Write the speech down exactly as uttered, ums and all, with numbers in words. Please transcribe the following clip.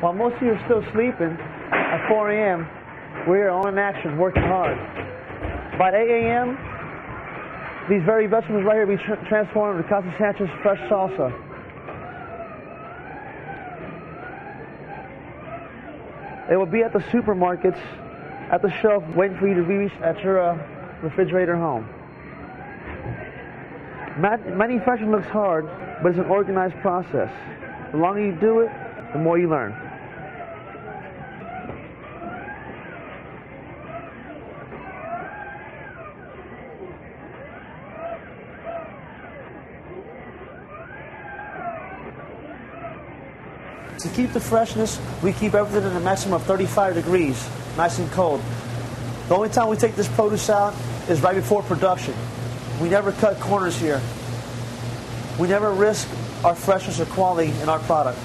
While most of you are still sleeping at four A M, we are on action, working hard. By eight A M, these very vegetables right here will be tr transformed into Casa Sanchez fresh salsa. They will be at the supermarkets, at the shelf, waiting for you to be reached at your uh, refrigerator home. Manufacturing looks hard, but it's an organized process. The longer you do it, the more you learn. To keep the freshness, we keep everything at a maximum of thirty-five degrees, nice and cold. The only time we take this produce out is right before production. We never cut corners here. We never risk our freshness or quality in our product.